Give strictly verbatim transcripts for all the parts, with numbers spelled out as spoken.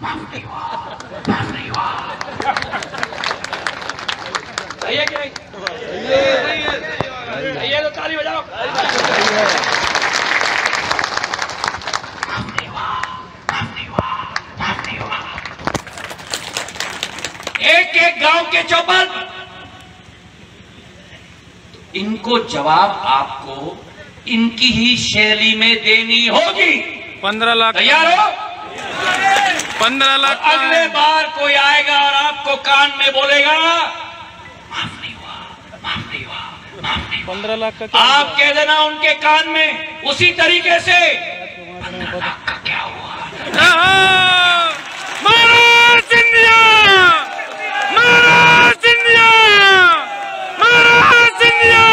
माफ नहीं हुआ, माफ नहीं हुआ। सही है क्या? सही है, सही है, सही है तो ताली बजाओ। माफ नहीं हुआ, माफ नहीं हुआ, माफ नहीं हुआ। एक एक गांव के चौपल, इनको जवाब आपको इनकी ही शैली में देनी होगी। पंद्रह लाख तैयार हो? पंद्रह लाख तो अगले बार कोई आएगा और आपको कान में बोलेगा माफ नहीं हुआ, माफ नहीं हुआ, माफ नहीं हुआ। पंद्रह लाख का आप कह देना उनके कान में उसी तरीके से, पंद्रह लाख का क्या हुआ? महाराज सिंधिया, महाराज सिंधिया, महाराज सिंधिया,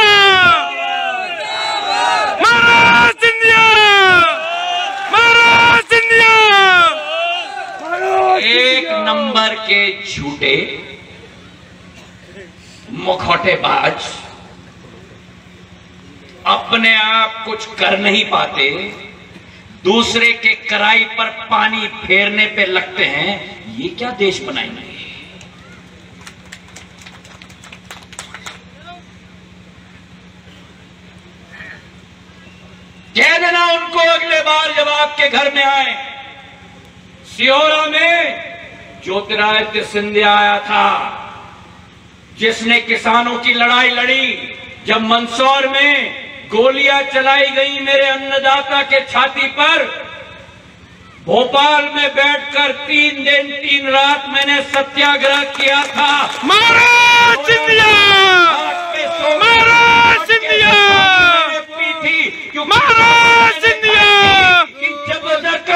एक नंबर के झूठे मुखौटेबाज, अपने आप कुछ कर नहीं पाते, दूसरे के कराई पर पानी फेरने पे लगते हैं। ये क्या देश बनाएंगे? कह देना उनको अगले बार जब आपके घर में आए। सिहोरा में ज्योतिरादित्य सिंधिया आया था, जिसने किसानों की लड़ाई लड़ी। जब मंदसौर में गोलियां चलाई गई मेरे अन्नदाता के छाती पर, भोपाल में बैठकर तीन दिन तीन रात मैंने सत्याग्रह किया था। महाराज सिंधिया, महाराज सिंधिया, महाराज सिंधिया की जबरदस्त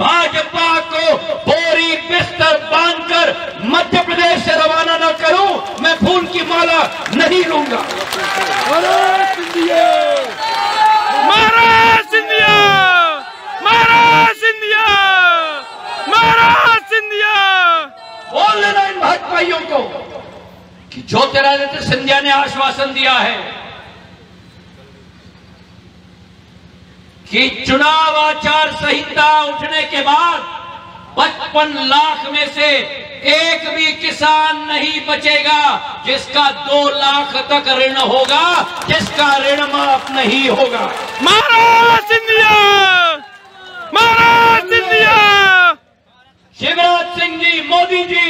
भाजपा को बोरी बिस्तर बांधकर मध्य प्रदेश से रवाना न करूं, मैं फूल की माला नहीं लूंगा। महाराज सिंधिया, महाराज सिंधिया, महाराज सिंधिया, महाराज सिंधिया। बोल लेना इन भाजपाइयों को कि ज्योतिरादित्य सिंधिया ने आश्वासन दिया है कि चुनाव आचार संहिता उठने के बाद पचपन लाख में से एक भी किसान नहीं बचेगा जिसका दो लाख तक ऋण होगा, जिसका ऋण माफ नहीं होगा। महाराज सिंधिया, महाराज सिंधिया। शिवराज सिंह जी, मोदी जी,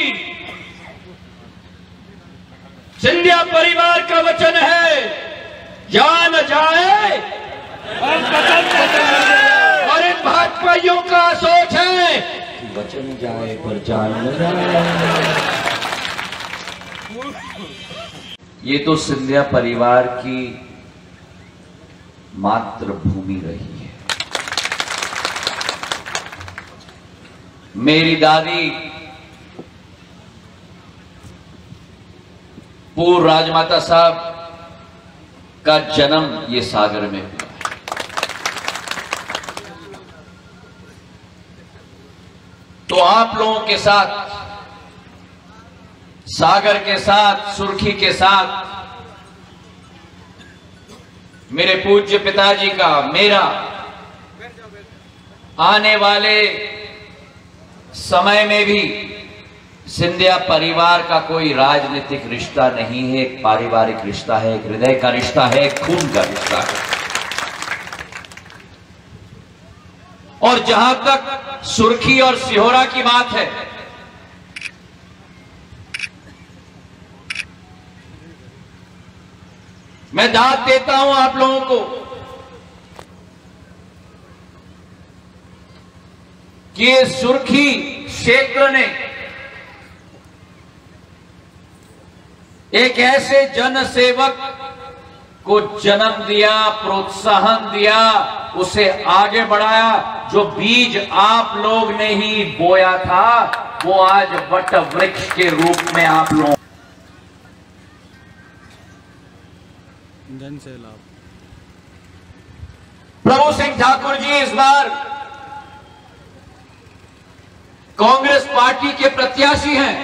सिंधिया परिवार का वचन है, जान जाए और इन भाजपाइयों का सोच है वचन जाए पर जान न जाए। ये तो सिंधिया परिवार की मातृभूमि रही है। मेरी दादी पूर्व राजमाता साहब का जन्म ये सागर में हुआ। तो आप लोगों के साथ, सागर के साथ, सुर्खी के साथ, मेरे पूज्य पिताजी का, मेरा, आने वाले समय में भी सिंधिया परिवार का कोई राजनीतिक रिश्ता नहीं है। एक पारिवारिक रिश्ता है, एक हृदय का रिश्ता है, एक खून का रिश्ता है। और जहां तक सुर्खी और सिहोरा की बात है, मैं दाद देता हूं आप लोगों को कि सुर्खी क्षेत्र ने एक ऐसे जनसेवक को जन्म दिया, प्रोत्साहन दिया, उसे आगे बढ़ाया। जो बीज आप लोग ने ही बोया था वो आज वट वृक्ष के रूप में आप लोग जन से लाभ। प्रभु सिंह ठाकुर जी इस बार कांग्रेस पार्टी के प्रत्याशी हैं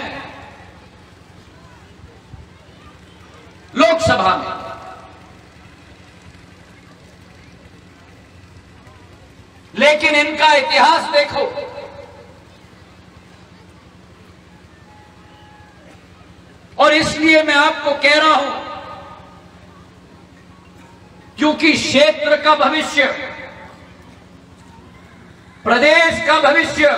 लोकसभा में। लेकिन इनका इतिहास देखो, और इसलिए मैं आपको कह रहा हूं, क्योंकि क्षेत्र का भविष्य, प्रदेश का भविष्य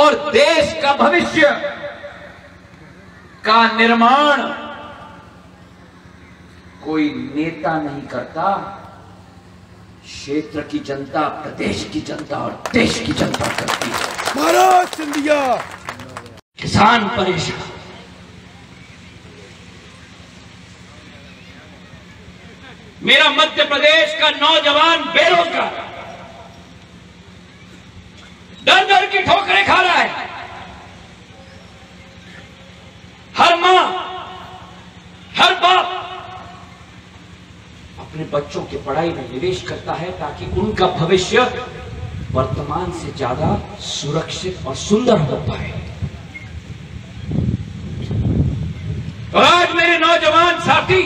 और देश का भविष्य का निर्माण कोई नेता नहीं करता, क्षेत्र की जनता, प्रदेश की जनता और देश की जनता करती है। महाराज सिंधिया, किसान परेशान, मेरा मध्य प्रदेश का नौजवान बेरोजगार, डर डर की ठोकरें खा रहा है। हर मां, हर बाप अपने बच्चों की पढ़ाई में निवेश करता है ताकि उनका भविष्य वर्तमान से ज्यादा सुरक्षित और सुंदर हो पाए। और आज मेरे नौजवान साथी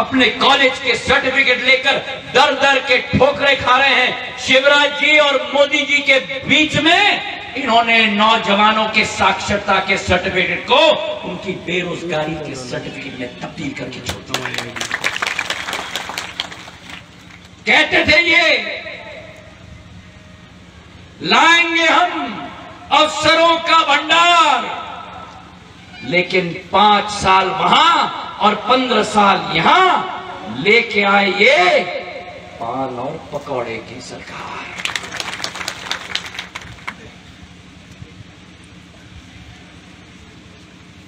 अपने कॉलेज के सर्टिफिकेट लेकर दर दर के ठोकरे खा रहे हैं। शिवराज जी और मोदी जी के बीच में इन्होंने नौजवानों के साक्षरता के सर्टिफिकेट को उनकी बेरोजगारी के सर्टिफिकेट में तब्दील करके छोड़ दिया। कहते थे ये लाएंगे हम अवसरों का भंडार, लेकिन पांच साल वहां और पंद्रह साल यहां लेके आए ये पान और पकौड़े की सरकार।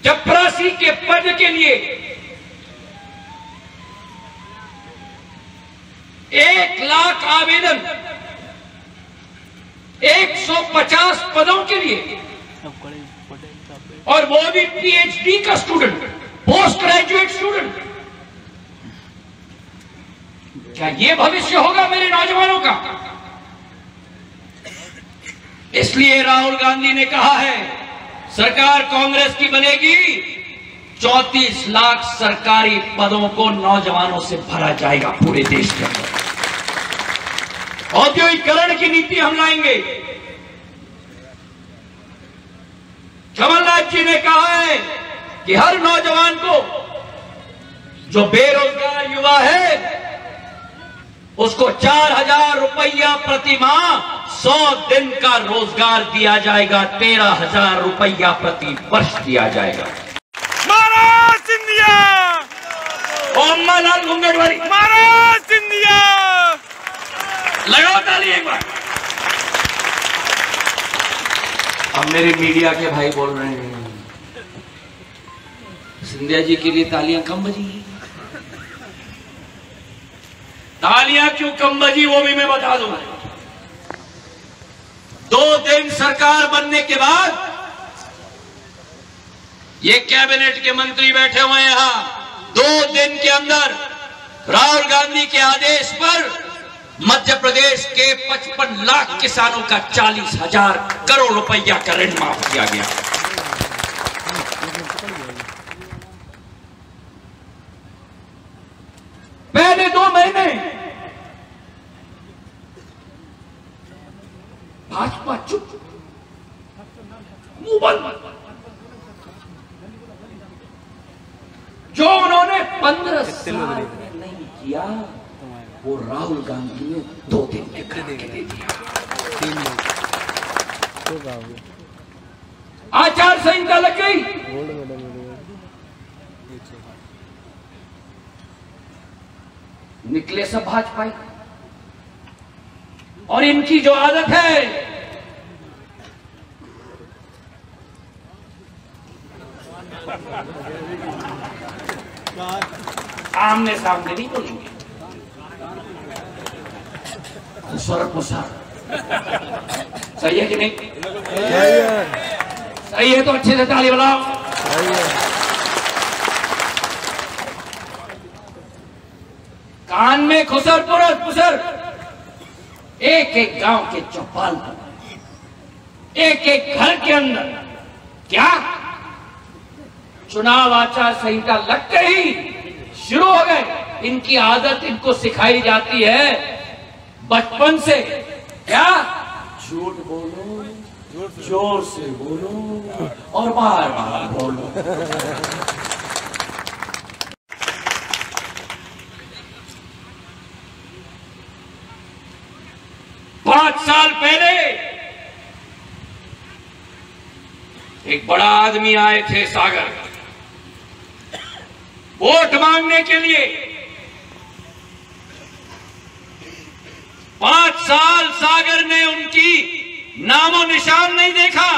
चपरासी के पद के लिए एक लाख आवेदन, एक सौ पचास पदों के लिए, और वो भी पीएचडी का स्टूडेंट, पोस्ट ग्रेजुएट स्टूडेंट। क्या ये भविष्य होगा मेरे नौजवानों का? इसलिए राहुल गांधी ने कहा है सरकार कांग्रेस की बनेगी, चौंतीस लाख सरकारी पदों को नौजवानों से भरा जाएगा पूरे देश के अंदर। औद्योगिकरण की नीति हम लाएंगे। कमलनाथ जी ने कहा है कि हर नौजवान को, जो बेरोजगार युवा है, उसको चार हजार रुपया प्रति माह सौ दिन का रोजगार दिया जाएगा, तेरह हजार रुपया प्रति वर्ष दिया जाएगा। महाराज सिंधिया, ओम्मा लाल घुंगटवारी, महाराज सिंधिया, लगाओ ताली एक बार। अब मेरे मीडिया के भाई बोल रहे हैं सिंधिया जी के लिए तालियां कम बजी। तालियां क्यों कम बजी वो भी मैं बता दूंगा। दो दिन सरकार बनने के बाद ये कैबिनेट के मंत्री बैठे हुए हैं यहां, दो दिन के अंदर राहुल गांधी के आदेश पर मध्य प्रदेश के पचपन लाख किसानों का चालीस हजार करोड़ रुपया का ऋण माफ किया गया। पहले दो महीने भाजपा चुप, मुंह बंद। जो उन्होंने पंद्रह साल में नहीं किया वो राहुल गांधी ने दो दिन में करके दे दिया। आचार संहिता लग गई। निकले सब भाजपा। और इनकी जो आदत है, आमने सामने नहीं बोलेंगे, सही है कि नहीं? सही है तो अच्छे से ताली बजाओ। कान में खुसर पुरस पुसर, एक एक गांव के चौपाल पर, एक एक घर के अंदर। क्या चुनाव आचार संहिता लग गई, शुरू हो गए। इनकी आदत इनको सिखाई जाती है बचपन से। क्या झूठ बोलो, जोर से बोलो और बार बार बोलो। पांच साल पहले एक बड़ा आदमी आए थे सागर वोट मांगने के लिए। पांच साल सागर ने उनकी नामो निशान नहीं देखा।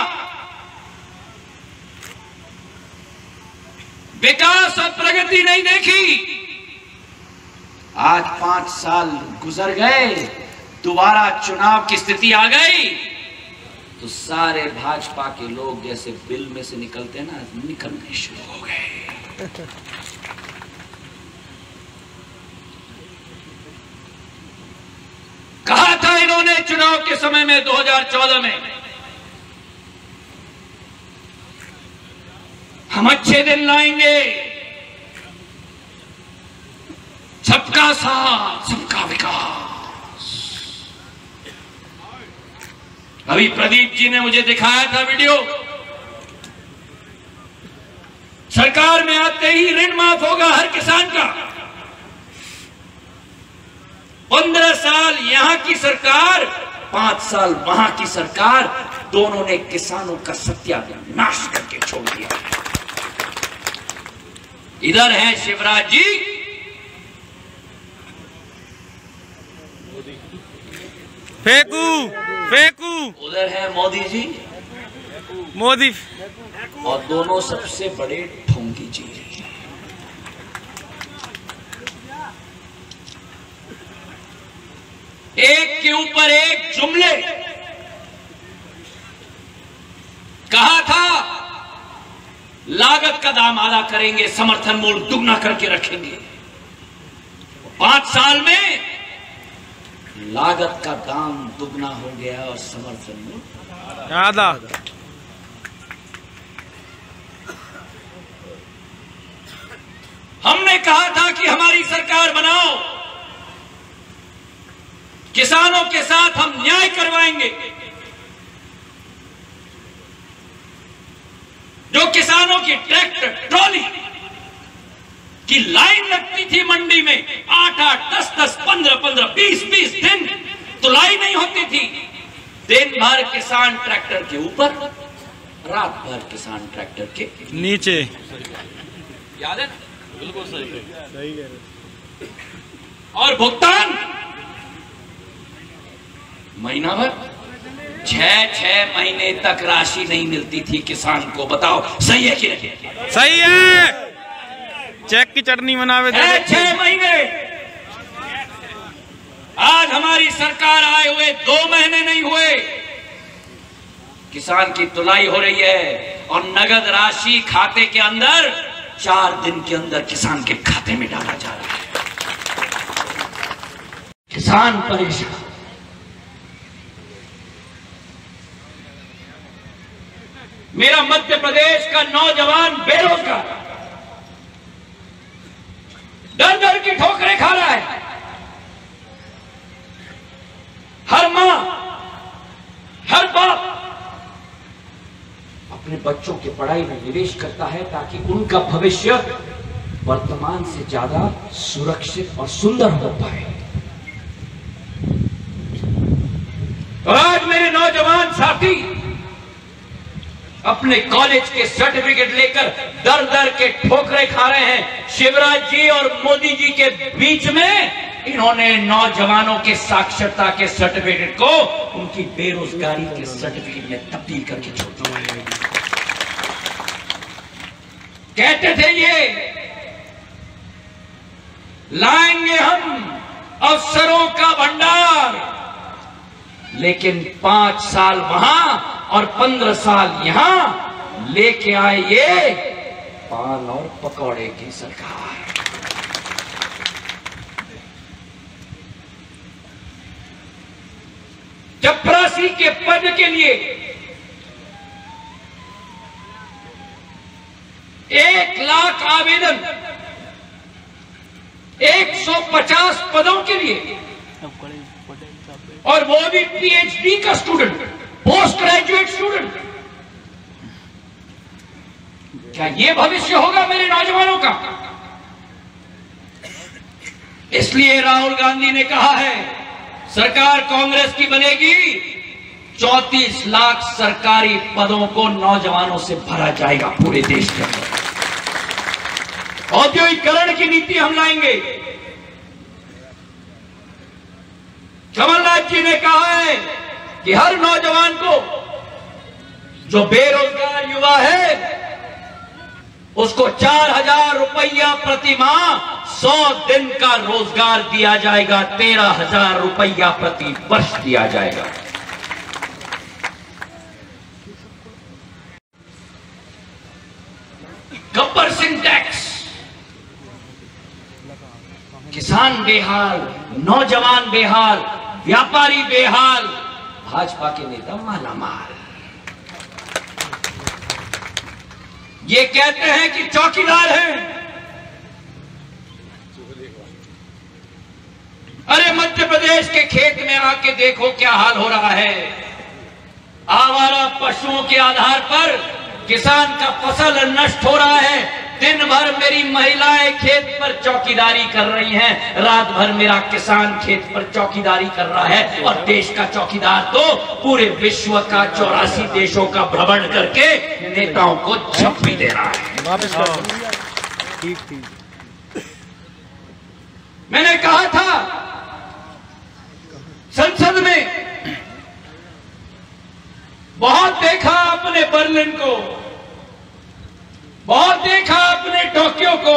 विकास और प्रगति नहीं देखी। आज पांच साल गुजर गए, दोबारा चुनाव की स्थिति आ गई तो सारे भाजपा के लोग जैसे बिल में से निकलते ना निकलने शुरू हो गए। कहा था इन्होंने चुनाव के समय में दो हज़ार चौदह में, हम अच्छे दिन लाएंगे, सबका साथ सबका विकास। अभी प्रदीप जी ने मुझे दिखाया था वीडियो, सरकार में आते ही ऋण माफ होगा हर किसान का। पंद्रह साल यहां की सरकार, पांच साल वहां की सरकार, दोनों ने किसानों का सत्यानाश करके छोड़ दिया। इधर है शिवराज जी, फेंकू फेंकू। उधर है मोदी जी, मोदी, और दोनों सबसे बड़े ठोंगी जी। एक के ऊपर एक जुमले। कहा था लागत का दाम आधा करेंगे, समर्थन मूल्य दुगना करके रखेंगे। पांच साल में लागत का दाम दुगना हो गया और समर्थन मूल्य आधा। हमने कहा था कि हमारी सरकार बनाओ, किसानों के साथ हम न्याय करवाएंगे, जो किसानों की ट्रैक्टर ट्रॉली की लाइन लगती थी मंडी में आठ आठ दस दस पंद्रह पंद्रह बीस बीस दिन तो लाइन नहीं होती थी। दिन भर किसान ट्रैक्टर के ऊपर, रात भर किसान ट्रैक्टर के नीचे। याद है ना? बिल्कुल सही सही कह रहे। और भुगतान महीना भर, छह छह महीने तक राशि नहीं मिलती थी किसान को। बताओ सही है कि नहीं? सही है। चेक की चटनी बनावे छह छह महीने। आज हमारी सरकार आए हुए दो महीने नहीं हुए, किसान की तुलाई हो रही है और नगद राशि खाते के अंदर चार दिन के अंदर किसान के खाते में डाला जा रहा है। किसान परेशान। मेरा मध्य प्रदेश का नौजवान बेरोजगार, दर दर की ठोकरें खा रहा है। हर मां हर बाप अपने बच्चों की पढ़ाई में निवेश करता है ताकि उनका भविष्य वर्तमान से ज्यादा सुरक्षित और सुंदर हो पाए। तो आज मेरे नौजवान साथी अपने कॉलेज के सर्टिफिकेट लेकर दर दर के ठोकरे खा रहे हैं। शिवराज जी और मोदी जी के बीच में इन्होंने नौजवानों के साक्षरता के सर्टिफिकेट को उनकी बेरोजगारी के सर्टिफिकेट में तब्दील करके छोड़ दिया। कहते थे ये लाएंगे हम अवसरों का भंडार, लेकिन पांच साल वहां और पंद्रह साल यहां लेके आए ये पान और पकौड़े की सरकार। चपरासी के पद के लिए एक लाख आवेदन, एक सौ पचास पदों के लिए, और वो भी पीएचडी का स्टूडेंट। Post graduate student. क्या ये भविष्य होगा मेरे नौजवानों का? इसलिए राहुल गांधी ने कहा है सरकार कांग्रेस की बनेगी, चौंतीस लाख सरकारी पदों को नौजवानों से भरा जाएगा पूरे देश के अंदर। औद्योगिकरण की नीति हम लाएंगे। कमलनाथ जी ने कहा है कि हर नौजवान को, जो बेरोजगार युवा है, उसको चार हजार रुपया प्रति माह सौ दिन का रोजगार दिया जाएगा, तेरह हजार रुपया प्रति वर्ष दिया जाएगा। गब्बर सिंह टैक्स, किसान बेहाल, नौजवान बेहाल, व्यापारी बेहाल, भाजपा के नेता मालामाल। ये कहते हैं कि चौकीदार हैं। अरे मध्य प्रदेश के खेत में आके देखो क्या हाल हो रहा है। आवारा पशुओं के आधार पर किसान का फसल नष्ट हो रहा है। दिन भर मेरी महिलाएं खेत पर चौकीदारी कर रही हैं, रात भर मेरा किसान खेत पर चौकीदारी कर रहा है। और देश का चौकीदार तो पूरे विश्व का चौरासी देशों का भ्रमण करके नेताओं को झप्पी दे रहा है। मैंने कहा था संसद में, बहुत देखा आपने बर्लिन को, बहुत देखा आपने टोक्यो को,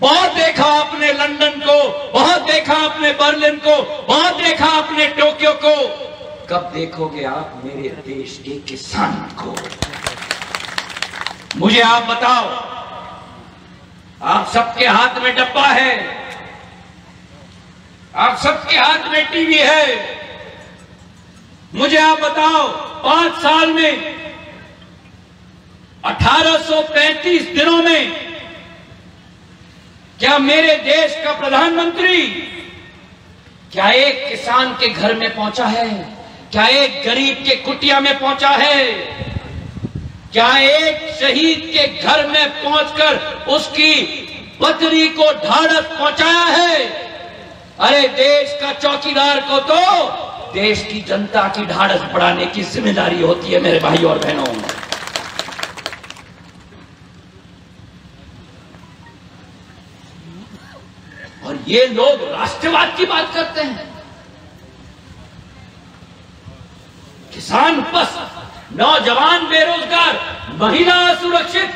बहुत देखा आपने लंदन को, बहुत देखा आपने बर्लिन को, बहुत देखा आपने टोक्यो को। कब देखोगे आप मेरे देश के किसान को? मुझे आप बताओ। आप सबके हाथ में डब्बा है, आप सबके हाथ में टीवी है। मुझे आप बताओ, पांच साल में अठारह सौ पैंतीस दिनों में क्या मेरे देश का प्रधानमंत्री क्या एक किसान के घर में पहुंचा है? क्या एक गरीब के कुटिया में पहुंचा है? क्या एक शहीद के घर में पहुंचकर उसकी बकरी को ढाढ़स पहुंचाया है? अरे देश का चौकीदार को तो देश की जनता की ढाढ़स बढ़ाने की जिम्मेदारी होती है मेरे भाई और बहनों। ये लोग राष्ट्रवाद की बात करते हैं। किसान बस, नौजवान बेरोजगार, महिला असुरक्षित।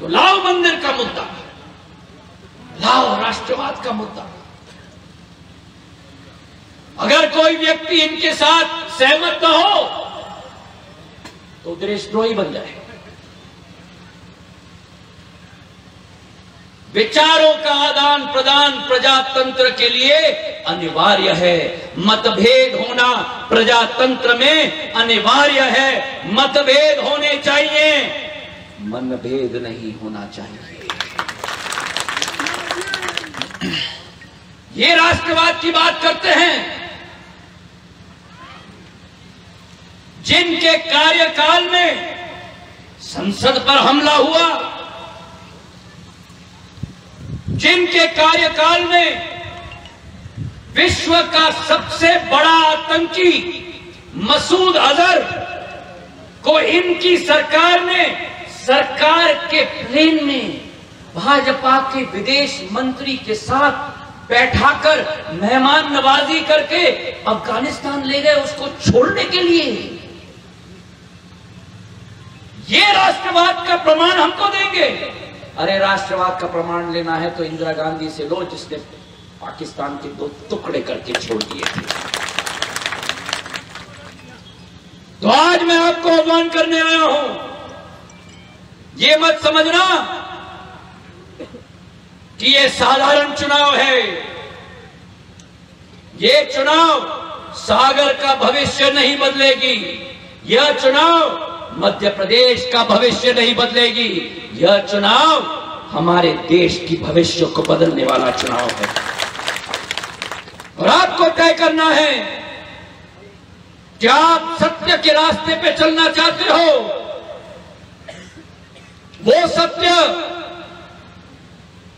तो लाओ मंदिर का मुद्दा, लाओ राष्ट्रवाद का मुद्दा। अगर कोई व्यक्ति इनके साथ सहमत न हो तो देशद्रोही बन जाए। विचारों का आदान प्रदान प्रजातंत्र के लिए अनिवार्य है। मतभेद होना प्रजातंत्र में अनिवार्य है। मतभेद होने चाहिए, मनभेद नहीं होना चाहिए। ये राष्ट्रवाद की बात करते हैं। जिनके कार्यकाल में संसद पर हमला हुआ, जिनके कार्यकाल में विश्व का सबसे बड़ा आतंकी मसूद अजहर को इनकी सरकार ने सरकार के प्लेन में भाजपा के विदेश मंत्री के साथ बैठाकर मेहमान नवाजी करके अफगानिस्तान ले गए उसको छोड़ने के लिए। ये राष्ट्रवाद का प्रमाण हमको देंगे। अरे राष्ट्रवाद का प्रमाण लेना है तो इंदिरा गांधी से लो, जिसने पाकिस्तान के दो टुकड़े करके छोड़ दिए थे। तो आज मैं आपको आह्वान करने आया हूं, ये मत समझना कि ये साधारण चुनाव है। ये चुनाव सागर का भविष्य नहीं बदलेगी। यह चुनाव मध्य प्रदेश का भविष्य नहीं बदलेगी। यह चुनाव हमारे देश की भविष्य को बदलने वाला चुनाव है। और आपको तय करना है कि आप सत्य के रास्ते पे चलना चाहते हो, वो सत्य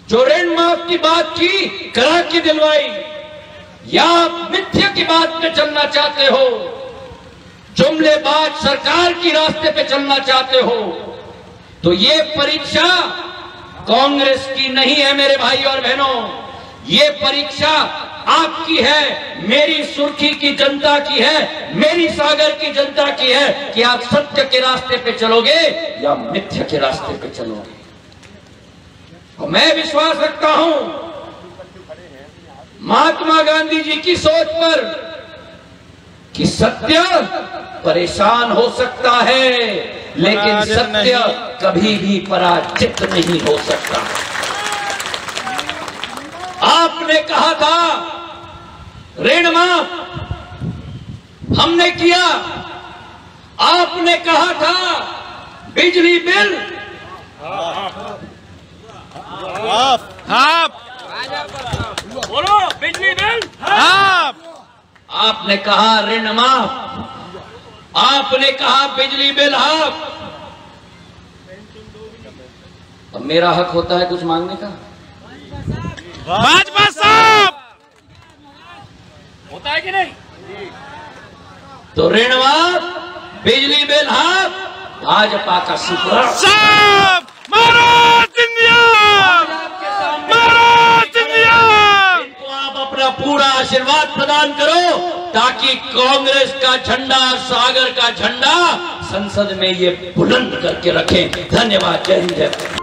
जो ऋण माफ की बात की करा के दिलवाई, या आप मिथ्या की बात पे चलना चाहते हो, जुमलेबाज सरकार की रास्ते पे चलना चाहते हो, तो ये परीक्षा कांग्रेस की नहीं है मेरे भाई और बहनों, ये परीक्षा आपकी है, मेरी सुर्खी की जनता की है, मेरी सागर की जनता की है कि आप सत्य के रास्ते पे चलोगे या मिथ्या के रास्ते पे चलोगे। और मैं विश्वास रखता हूं महात्मा गांधी जी की सोच पर कि सत्य परेशान हो सकता है लेकिन सत्य कभी भी पराजित नहीं हो सकता। आपने कहा था ऋण माफ, हमने किया। आपने कहा था बिजली बिल हाफ, हाफ बोलो, बिजली बिल हाफ। आपने कहा ऋण माफ, आपने कहा बिजली बिल हाफ। अब मेरा हक होता है कुछ मांगने का? भाजपा साहब होता है कि नहीं? तो ऋण माफ, बिजली बिल हाफ, भाजपा का शिवराज साहब महाराज इंडिया, महाराज इंडिया। इनको आप अपना पूरा आशीर्वाद प्रदान करो ताकि कांग्रेस का झंडा, सागर का झंडा संसद में ये बुलंद करके रखें। धन्यवाद। जय हिंद, जय भारत।